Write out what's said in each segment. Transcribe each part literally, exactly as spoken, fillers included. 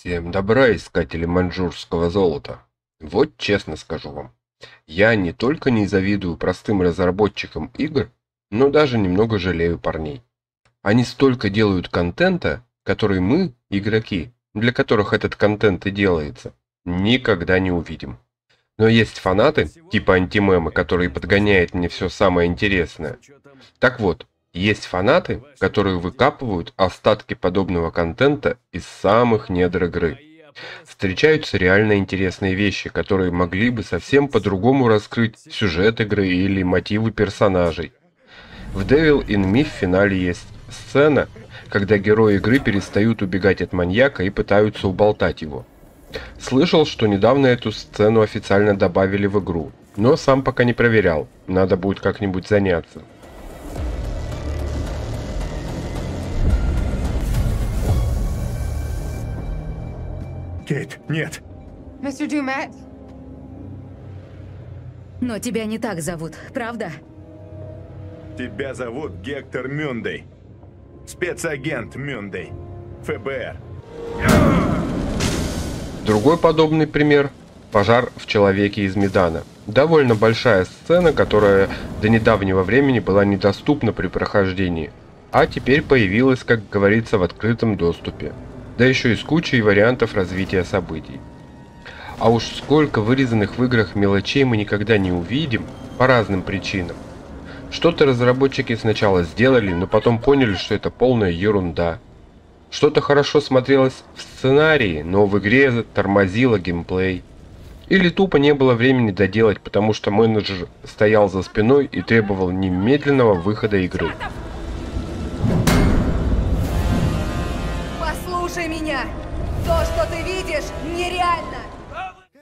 Всем добра, искатели маньчжурского золота. Вот честно скажу вам, я не только не завидую простым разработчикам игр, но даже немного жалею парней. Они столько делают контента, который мы, игроки, для которых этот контент и делается, никогда не увидим. Но есть фанаты, типа Антимемы, которые подгоняют мне все самое интересное. Так вот, есть фанаты, которые выкапывают остатки подобного контента из самых недр игры. Встречаются реально интересные вещи, которые могли бы совсем по-другому раскрыть сюжет игры или мотивы персонажей. В Devil in Me в финале есть сцена, когда герои игры перестают убегать от маньяка и пытаются уболтать его. Слышал, что недавно эту сцену официально добавили в игру, но сам пока не проверял, надо будет как-нибудь заняться. Кейт, нет. Мистер Думэт. Но тебя не так зовут, правда? Тебя зовут Гектор Мюндей. Спецагент Мюндей. ФБР. Другой подобный пример – пожар в «Человеке из Медана». Довольно большая сцена, которая до недавнего времени была недоступна при прохождении, а теперь появилась, как говорится, в открытом доступе. Да еще и с кучей вариантов развития событий. А уж сколько вырезанных в играх мелочей мы никогда не увидим, по разным причинам. Что-то разработчики сначала сделали, но потом поняли, что это полная ерунда. Что-то хорошо смотрелось в сценарии, но в игре тормозило геймплей. Или тупо не было времени доделать, потому что менеджер стоял за спиной и требовал немедленного выхода игры. Послушай меня! То, что ты видишь, нереально!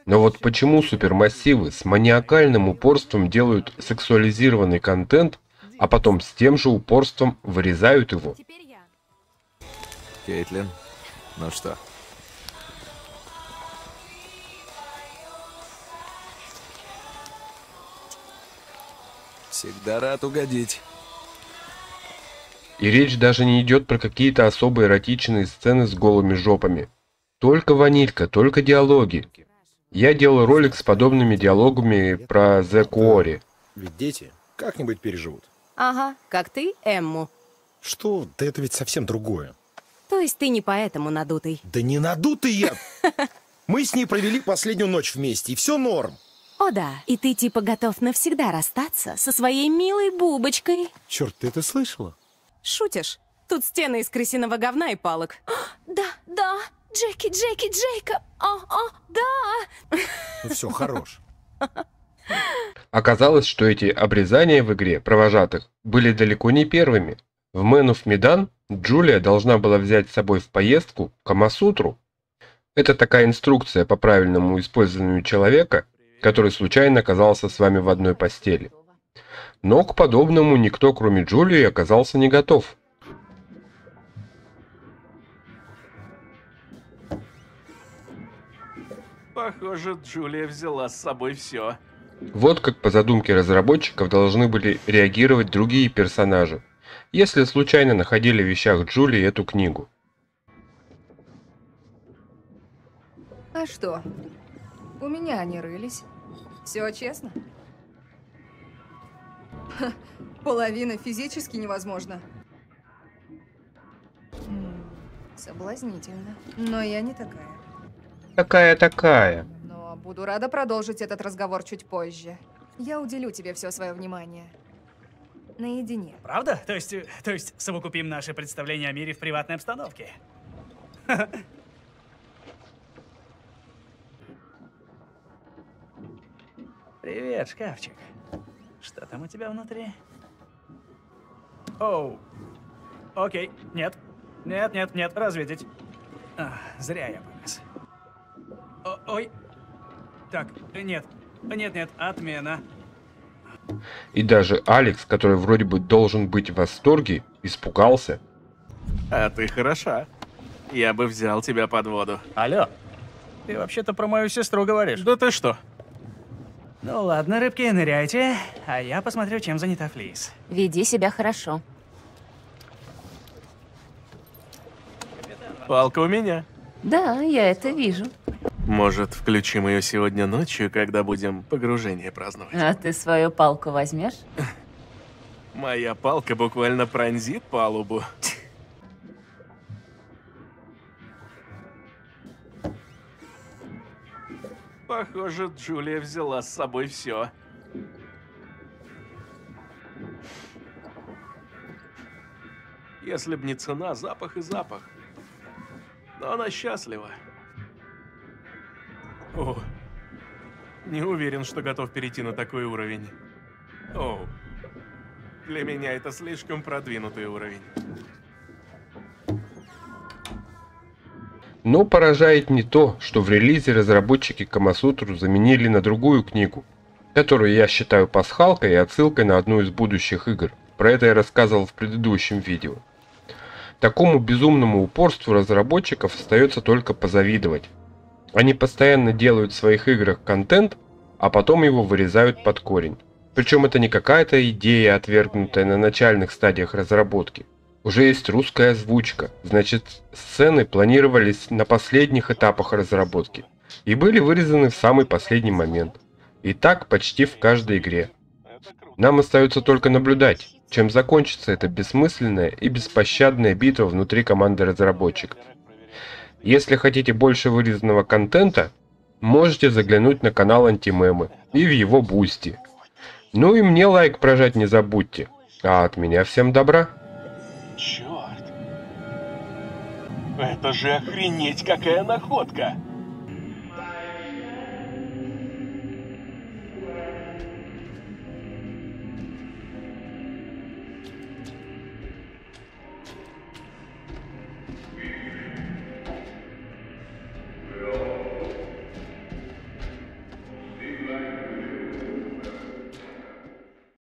Но вот почему супермассивы с маниакальным упорством делают сексуализированный контент, а потом с тем же упорством вырезают его? Кейтлин, ну что? Всегда рад угодить. И речь даже не идет про какие-то особо эротичные сцены с голыми жопами. Только ванилька, только диалоги. Я делал ролик с подобными диалогами про The Quarry. Ведь дети как-нибудь переживут. Ага, как ты, Эмму. Что? Да это ведь совсем другое. То есть ты не поэтому надутый? Да не надутый я! Мы с ней провели последнюю ночь вместе, и все норм. О да, и ты типа готов навсегда расстаться со своей милой бубочкой. Черт, ты это слышала? Шутишь? Тут стены из крысиного говна и палок. Да, да, Джеки, Джеки, Джейка, о, о, да! Ну все, хорош. Оказалось, что эти обрезания в игре провожатых были далеко не первыми. В Man of Medan Джулия должна была взять с собой в поездку Камасутру. Это такая инструкция по правильному использованию человека, который случайно оказался с вами в одной постели. Но к подобному никто, кроме Джулии, оказался не готов. Похоже, Джулия взяла с собой все. Вот как по задумке разработчиков должны были реагировать другие персонажи, если случайно находили в вещах Джулии эту книгу. А что? У меня они рылись. Все честно. Ха, половина физически невозможно. М-м, соблазнительно. Но я не такая. Такая-такая. Но буду рада продолжить этот разговор чуть позже. Я уделю тебе все свое внимание. Наедине. Правда? То есть, то есть совокупим наше представление о мире в приватной обстановке? Привет, шкафчик. Что там у тебя внутри? Оу. Окей. Нет. Нет, нет, нет. Разведить. А, зря я вылез. О, ой. Так, нет. Нет, нет. Отмена. И даже Алекс, который вроде бы должен быть в восторге, испугался. А ты хороша. Я бы взял тебя под воду. Алло, ты вообще-то про мою сестру говоришь. Да ты что? Ну ладно, рыбки, ныряйте, а я посмотрю, чем занята Флис. Веди себя хорошо. Палка у меня. Да, я это вижу. Может, включим ее сегодня ночью, когда будем погружение праздновать? А ты свою палку возьмешь? Моя палка буквально пронзит палубу. Похоже, Джулия взяла с собой все. Если б не цена, запах и запах. Но она счастлива. О, не уверен, что готов перейти на такой уровень. О, для меня это слишком продвинутый уровень. Но поражает не то, что в релизе разработчики Камасутру заменили на другую книгу, которую я считаю пасхалкой и отсылкой на одну из будущих игр. Про это я рассказывал в предыдущем видео. Такому безумному упорству разработчиков остается только позавидовать. Они постоянно делают в своих играх контент, а потом его вырезают под корень. Причем это не какая-то идея, отвергнутая на начальных стадиях разработки. Уже есть русская озвучка, значит, сцены планировались на последних этапах разработки и были вырезаны в самый последний момент. И так почти в каждой игре. Нам остается только наблюдать, чем закончится эта бессмысленная и беспощадная битва внутри команды разработчиков. Если хотите больше вырезанного контента, можете заглянуть на канал Антимемы и в его бусти. Ну и мне лайк прожать не забудьте. А от меня всем добра. Черт. Это же охренеть какая находка.